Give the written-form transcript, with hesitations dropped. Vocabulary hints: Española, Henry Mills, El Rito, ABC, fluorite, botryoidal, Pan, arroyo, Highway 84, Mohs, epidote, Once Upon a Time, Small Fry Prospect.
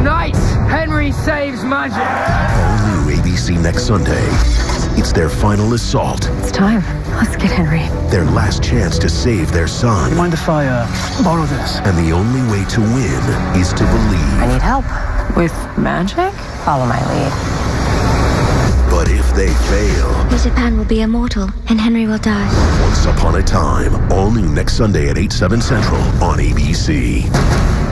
Tonight, Henry saves magic. All new ABC next Sunday. It's their final assault. It's time. Let's get Henry. Their last chance to save their son. Mind if I borrow this? And the only way to win is to believe. I need help. With magic? Follow my lead. But if they fail... Peter Pan will be immortal and Henry will die. Once Upon a Time. All new next Sunday at 8/7 Central on ABC.